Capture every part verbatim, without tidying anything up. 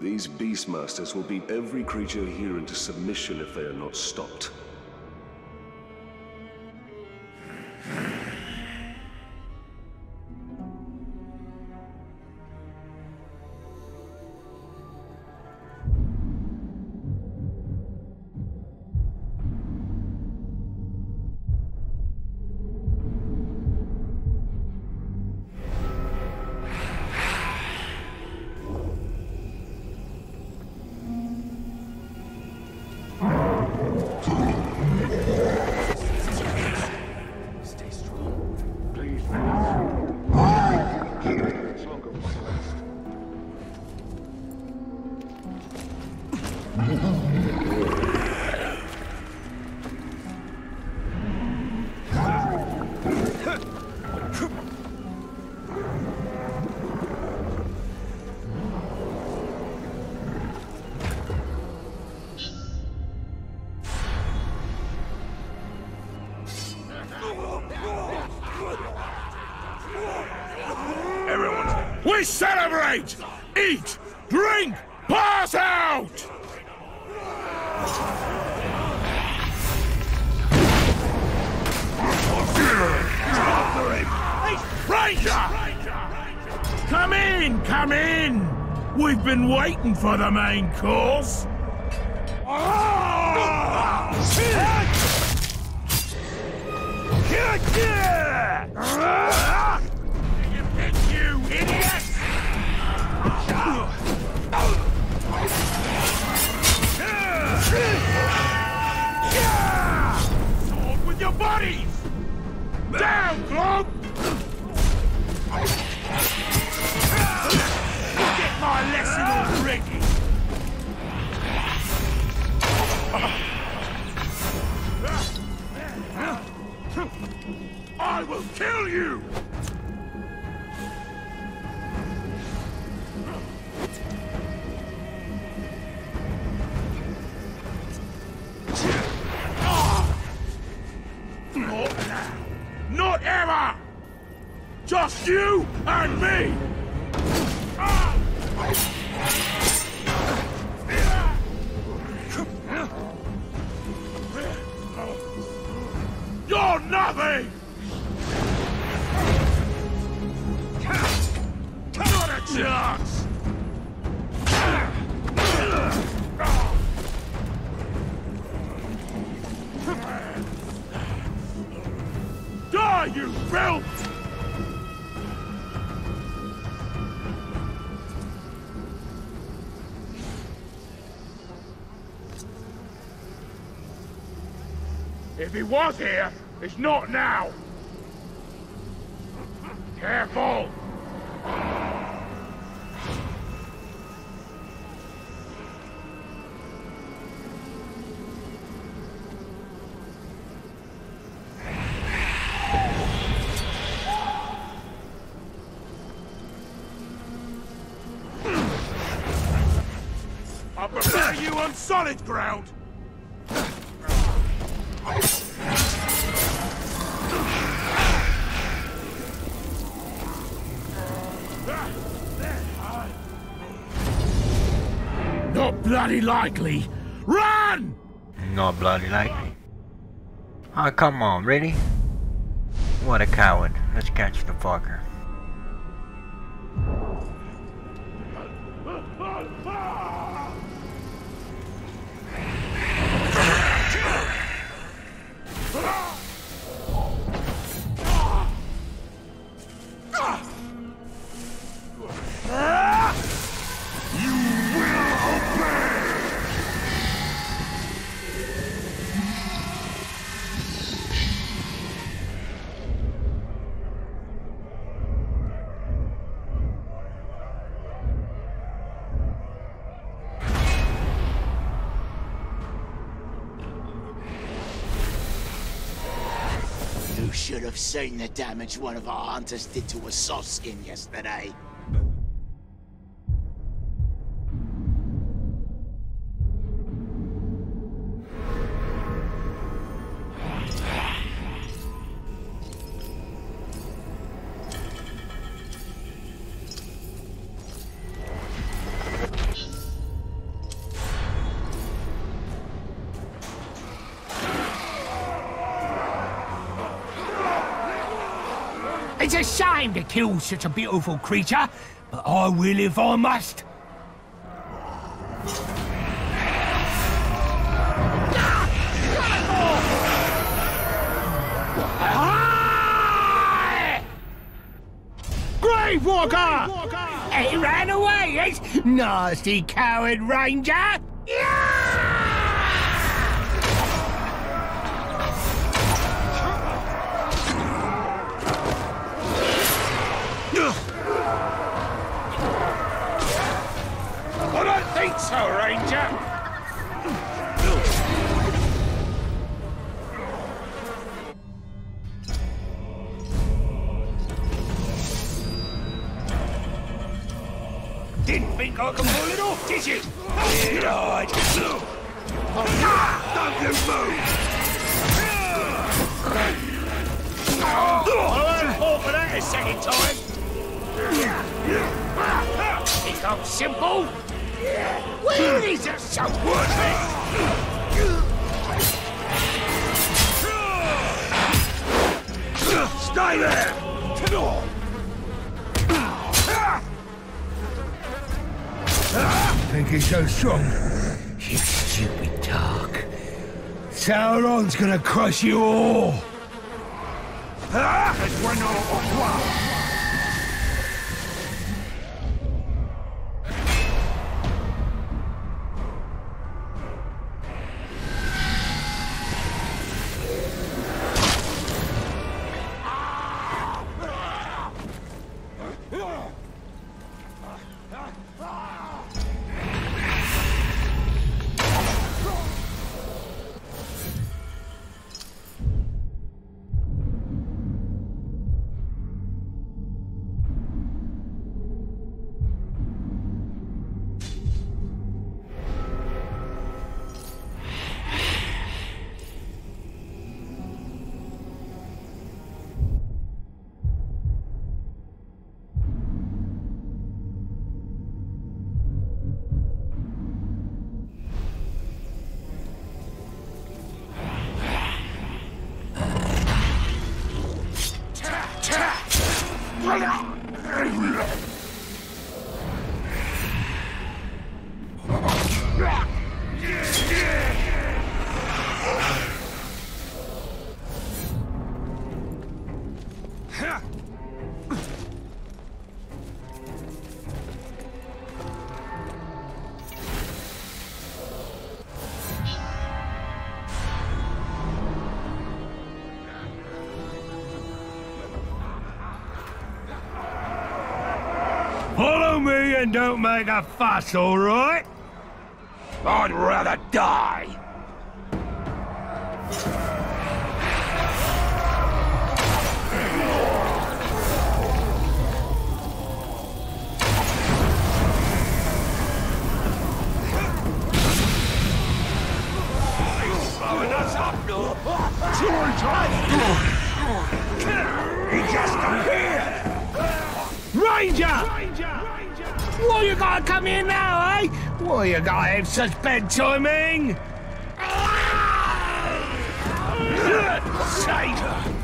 These beastmasters will beat every creature here into submission if they are not stopped. We celebrate! Eat! Drink! Pass out! Ranger! Come in! Come in! We've been waiting for the main course! Sword with your bodies! Down, Graug! Get my lesson already! I will kill you! Just you and me! You're nothing! Not a chance! Die, you filth! If he was here, it's not now. Careful! I'll prepare you on solid ground. Not bloody likely. Run! Not bloody likely. Oh, come on, really? What a coward. Let's catch the fucker. You should have seen the damage one of our hunters did to a soft skin yesterday. It's a shame to kill such a beautiful creature, but I will if I must. Gravewalker! He ran away, it's nasty coward ranger! Yeah! I don't think so, Ranger! Didn't think I could pull it off, did you? You're right! Don't you move! I'll earn four for that a second time! Think I'm simple? Well, these are so worthless! Stay there! Think he's so strong? You stupid dark. Sauron's gonna crush you all! And don't make a fuss, all right? I'd rather die. He just appeared! Ranger! Why you gotta come here now, eh? Why you gotta have such bad timing? Save her!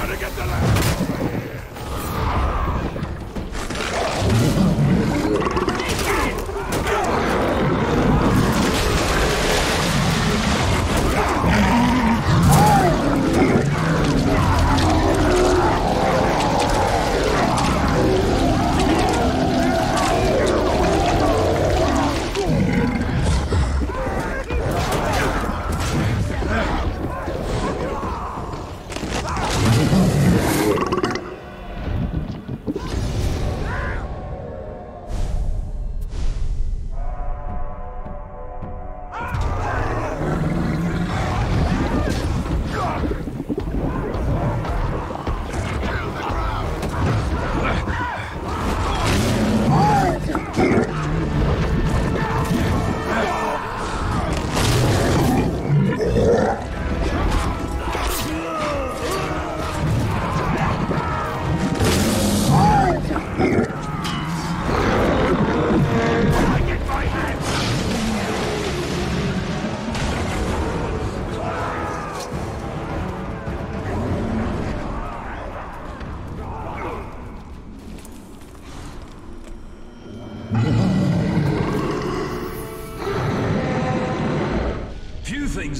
Gotta get the land.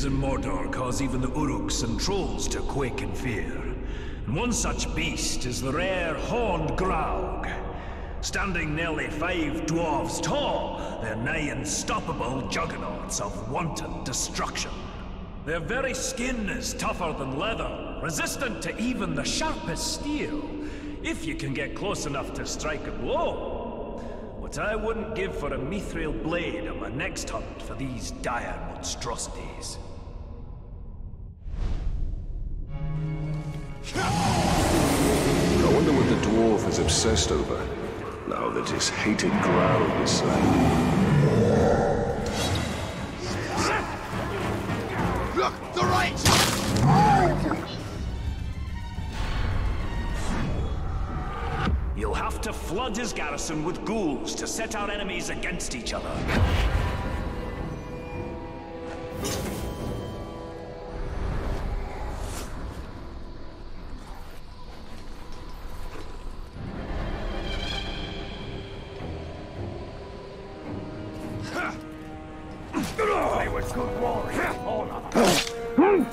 caves in Mordor cause even the Uruks and trolls to quake in fear. And one such beast is the rare Horned Grog. Standing nearly five dwarves tall, they're nigh unstoppable juggernauts of wanton destruction. Their very skin is tougher than leather, resistant to even the sharpest steel, if you can get close enough to strike a blow. What I wouldn't give for a mithril blade on my next hunt for these dire monstrosities. I wonder what the dwarf is obsessed over, now that his hated Graug is slain. Look, the right! You'll have to flood his garrison with ghouls to set our enemies against each other. They were good warriors, all of them.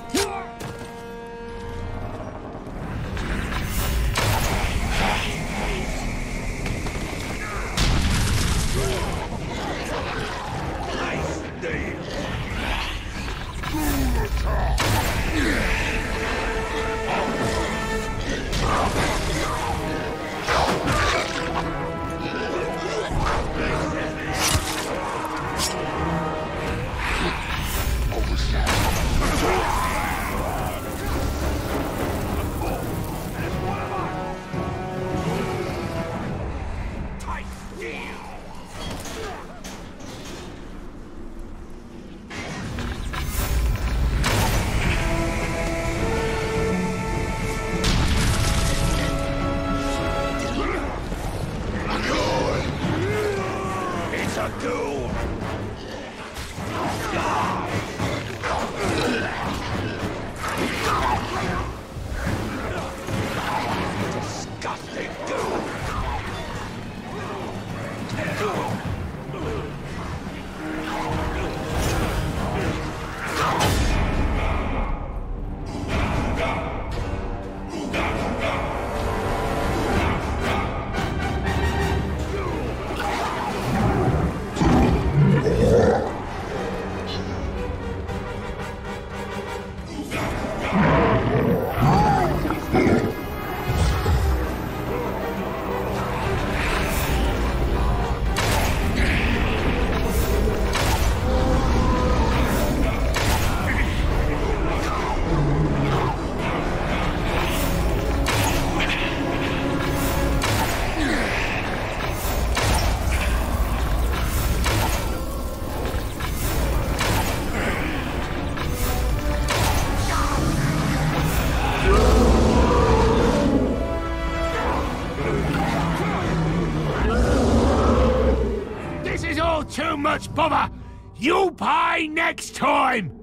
Too much bother! You buy next time!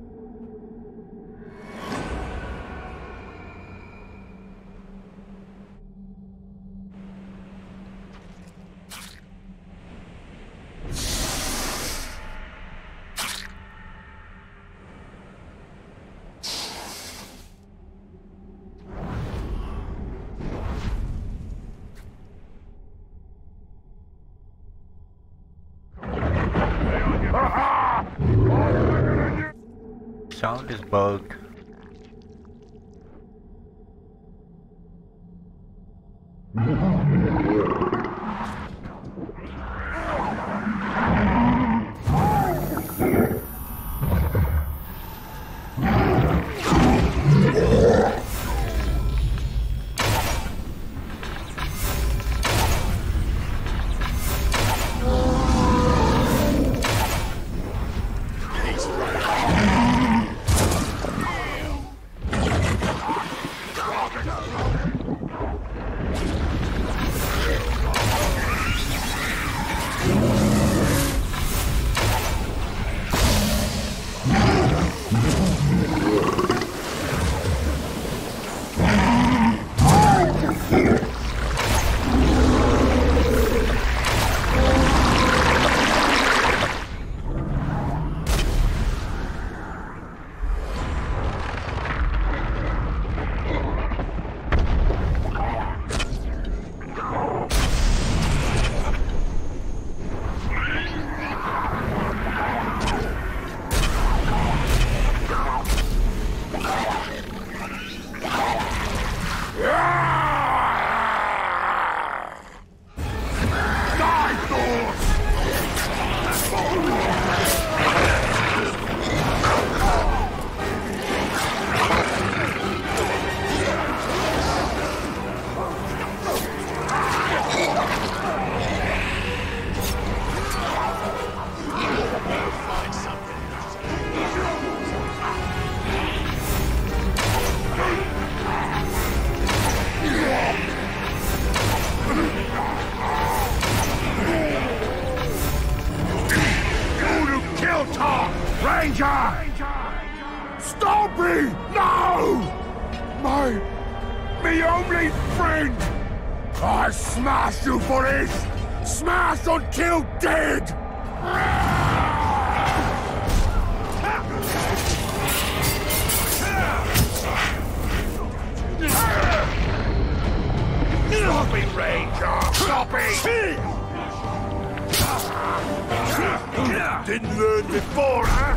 Sound is bugged. me! No! My... me only friend! I smash you for this! Smash until dead! Stop it, Ranger! Stop it! Didn't learn before, huh?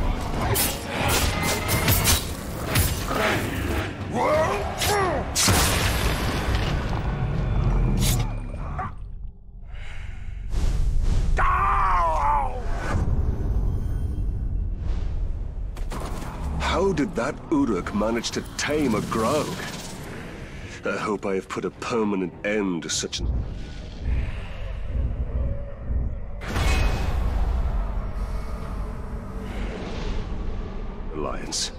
How did that Uruk manage to tame a Graug? I hope I have put a permanent end to such an... alliance.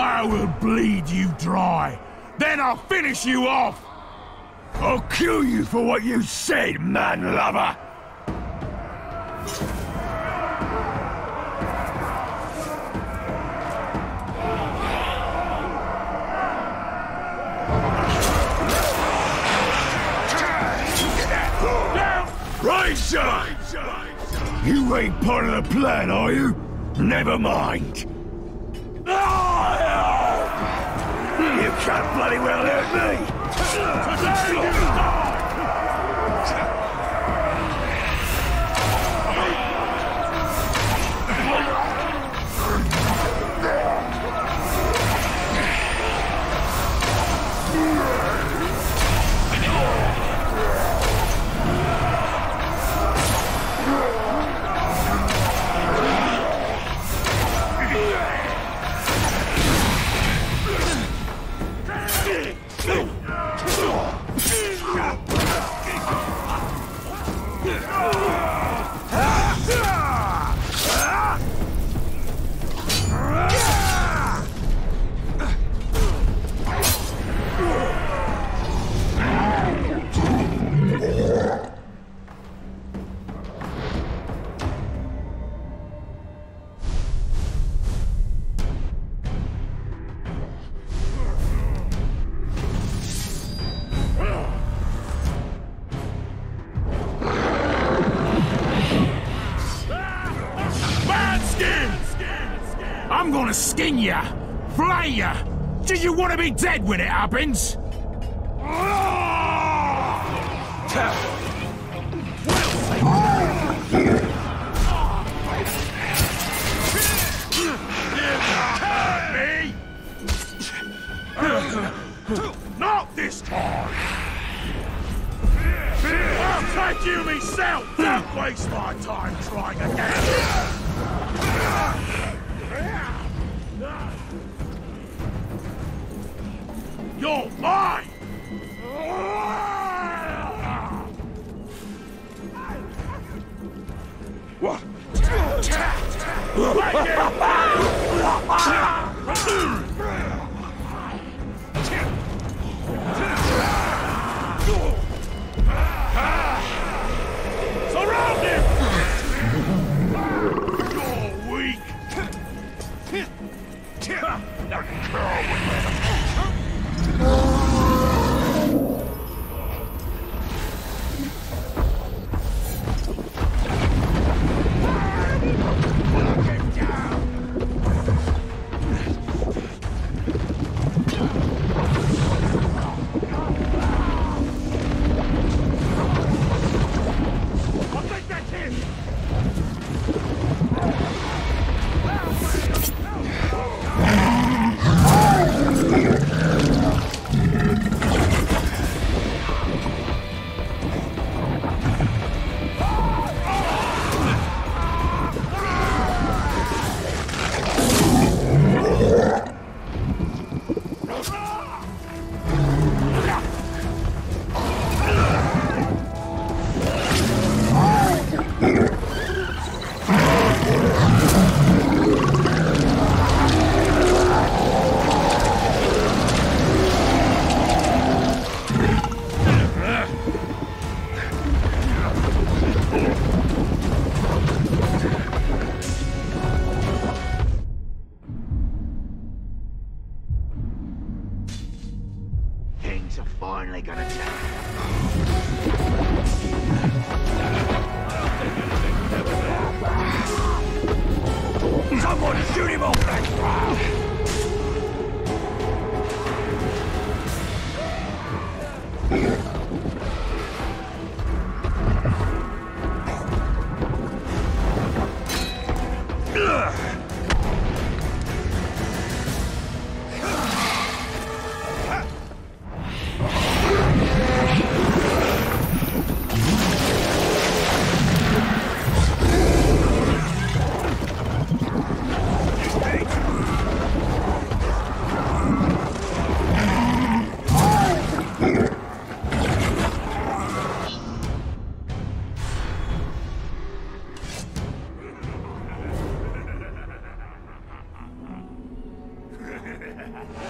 I will bleed you dry, then I'll finish you off! I'll kill you for what you said, man-lover! Ranger! You ain't part of the plan, are you? Never mind! You can't bloody well hurt me! I'm gonna skin ya! Flay ya! Did you want to be dead when it happens? Me! Not this time! I'll take you myself! Don't waste my time trying again! You're mine! What? Surround him! You're weak! That girl would let him. Get down!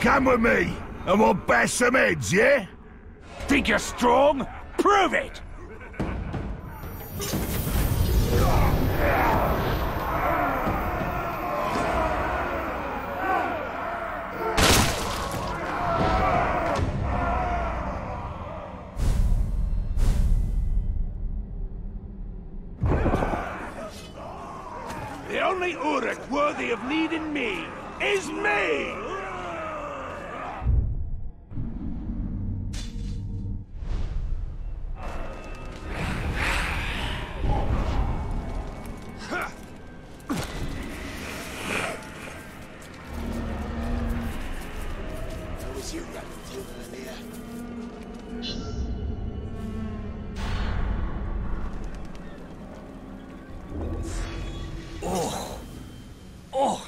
Come with me, and we'll bash some heads, yeah? Think you're strong? Prove it! The only Uruk worthy of leading me is me!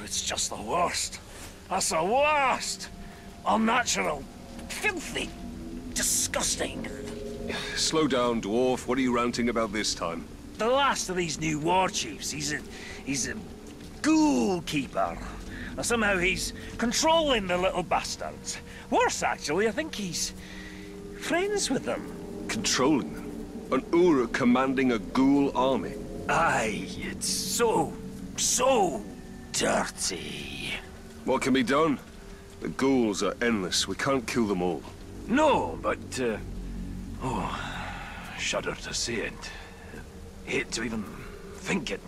It's just the worst. That's the worst! Unnatural. Filthy. Disgusting. Slow down, dwarf. What are you ranting about this time? The last of these new war chiefs. He's a... he's a... ghoul keeper. Now somehow he's controlling the little bastards. Worse, actually, I think he's... friends with them. Controlling them? An Uruk commanding a ghoul army? Aye, it's so... so... dirty. What can be done? The ghouls are endless. We can't kill them all. No, but... Uh, oh, shudder to say it. Hate to even think it.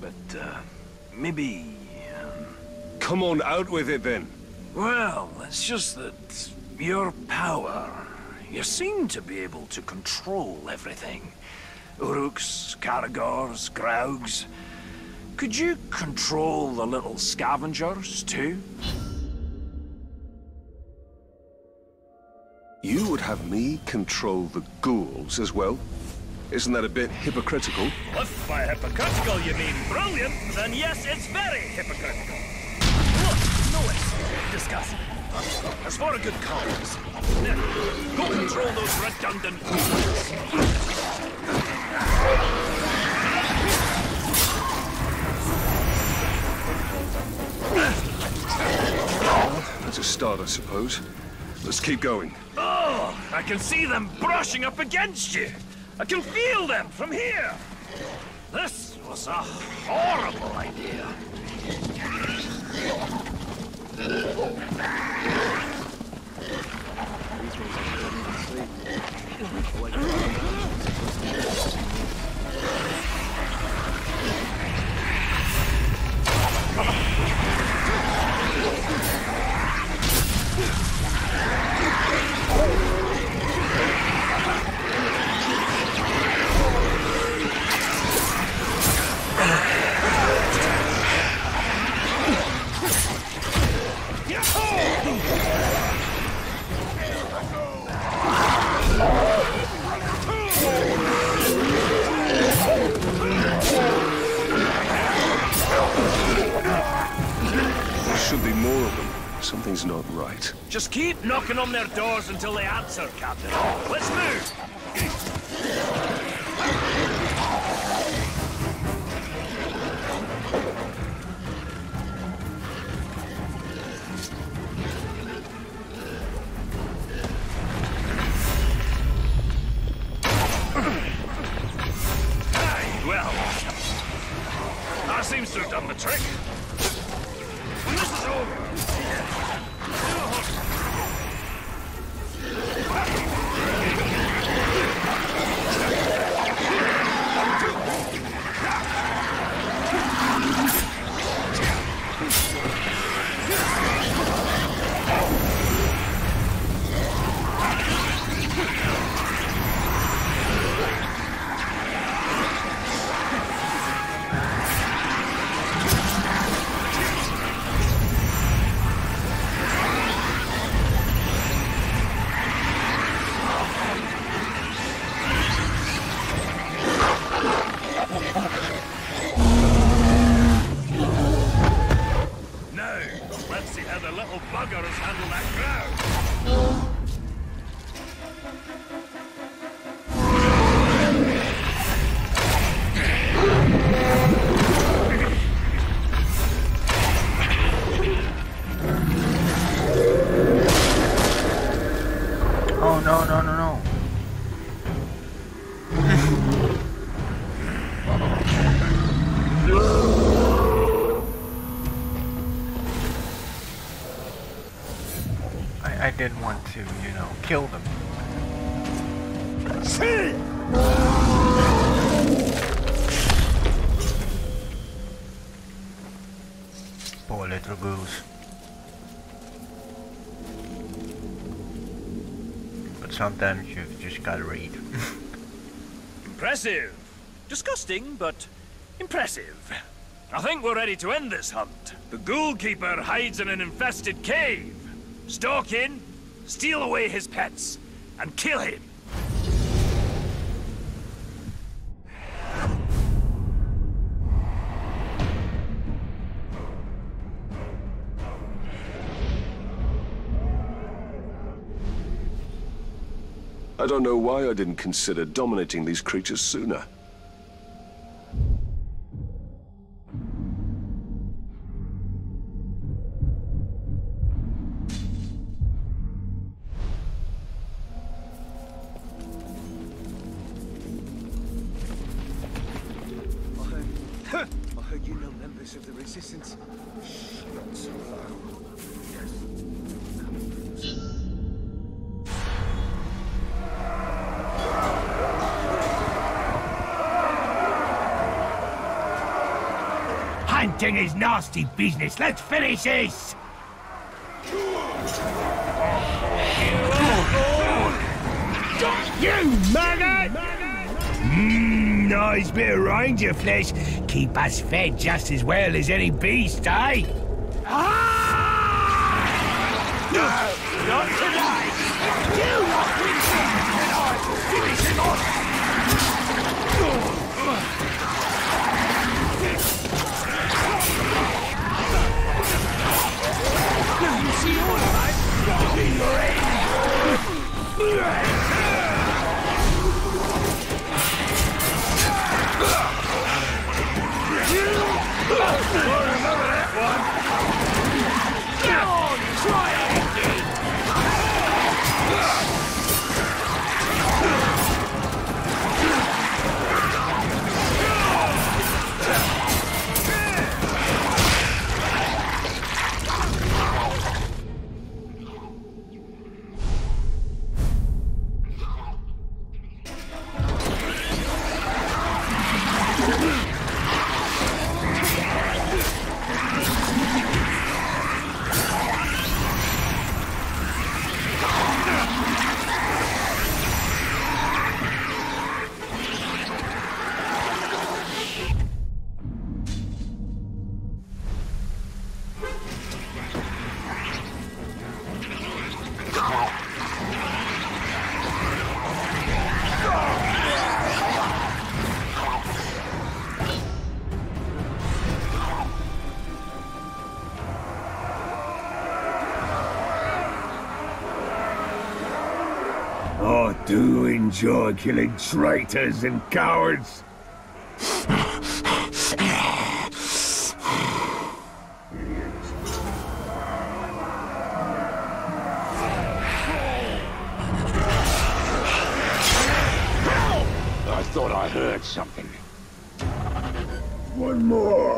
But uh, maybe... Um... Come on, out with it then. Well, it's just that your power... You seem to be able to control everything. Uruks, Karagors, Graugs... Could you control the little scavengers, too? You would have me control the ghouls as well? Isn't that a bit hypocritical? If by hypocritical you mean brilliant, then yes, it's very hypocritical. Look, no, it's disgusting. As for a good cause, now, go control those redundant ghouls. That's a start, I suppose. Let's keep going. Oh, I can see them brushing up against you. I can feel them from here. This was a horrible idea. Something's not right. Just keep knocking on their doors until they answer, Captain. Let's move! Aye, well. That seems to have done the trick. When this is over... didn't want to, you know, kill them. See! Poor little goose. But sometimes you've just gotta read. Impressive. Disgusting, but impressive. I think we're ready to end this hunt. The ghoul keeper hides in an infested cave. Stalk in, steal away his pets, and kill him. I don't know why I didn't consider dominating these creatures sooner. Hunting is nasty business. Let's finish this! You maggot! Mmm, nice bit of reindeer flesh. Keep us fed just as well as any beast, eh? Ah! No, not tonight! You lot will finish him and I will finish him off! Now you see all of us? I'll be your end! You! Remember that one! Do enjoy killing traitors and cowards. I thought I heard something. One more.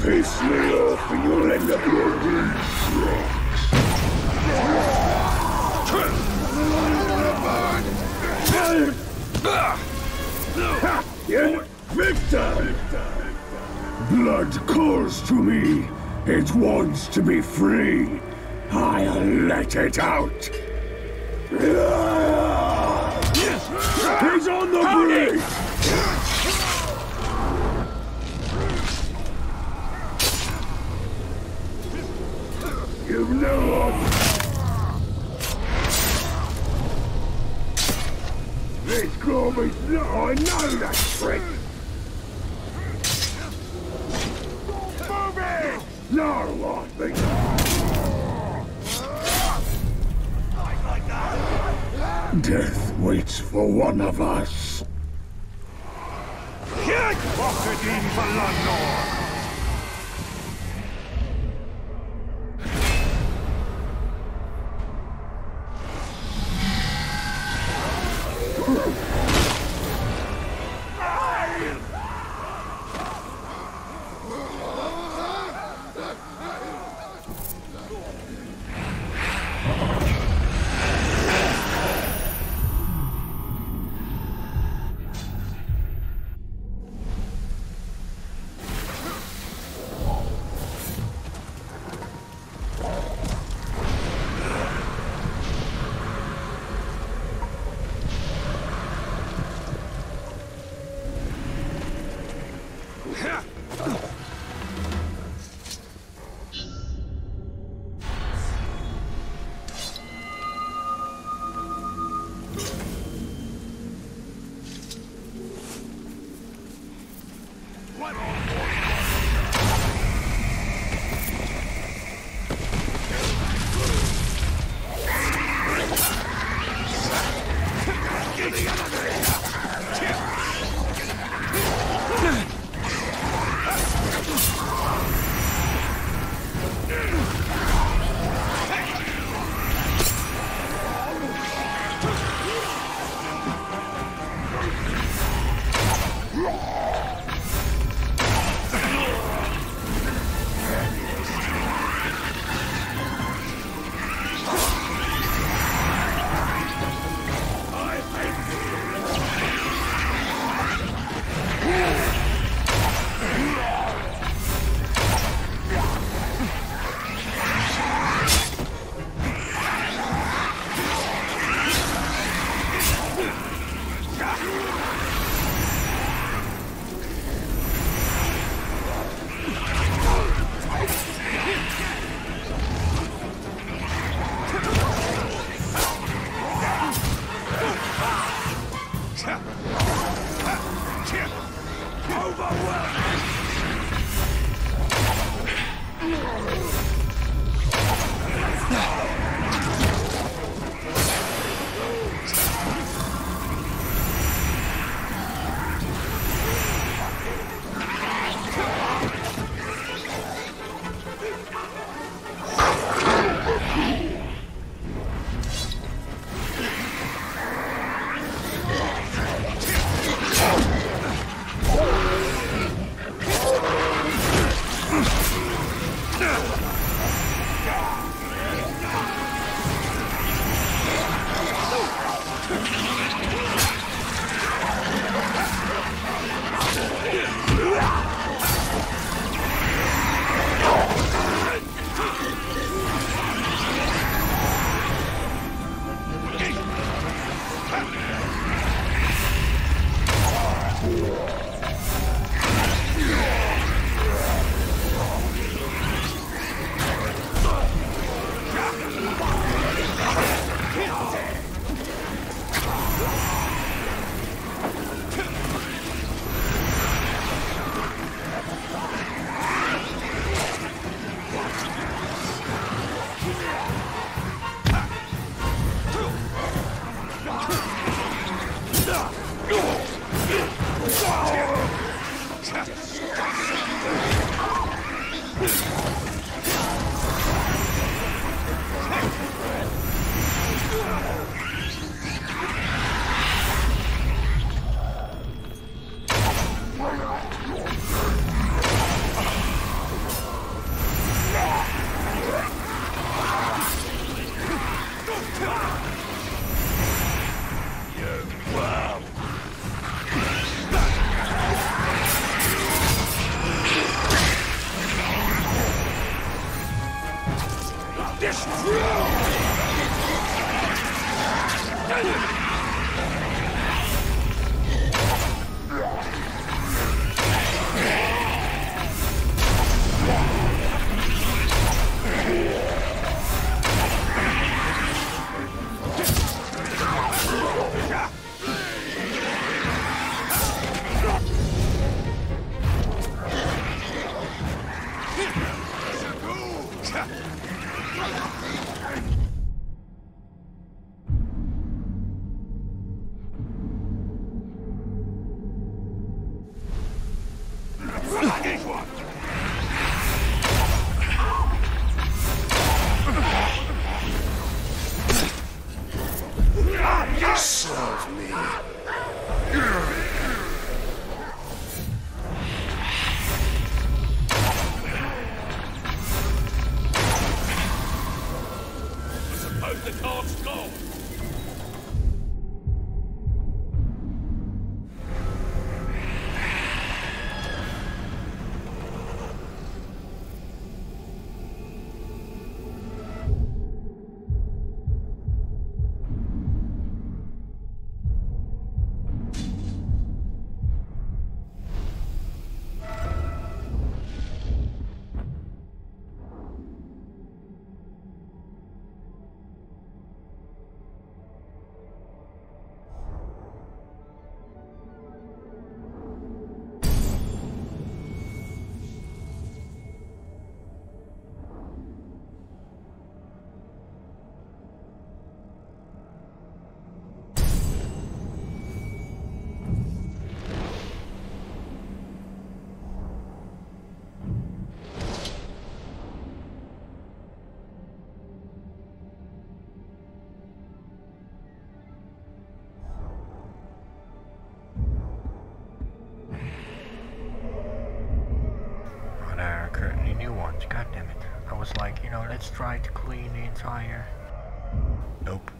Piss me off and you'll end up your wings. Victor! Blood calls to me. It wants to be free. I'll let it out. He's on the brink! You know him! This Grog is not... I know that trick! Move it! No, I think... Death waits for one of us. Get bucketed in for London! God damn it. I was like, you know, let's try to clean the entire... Nope.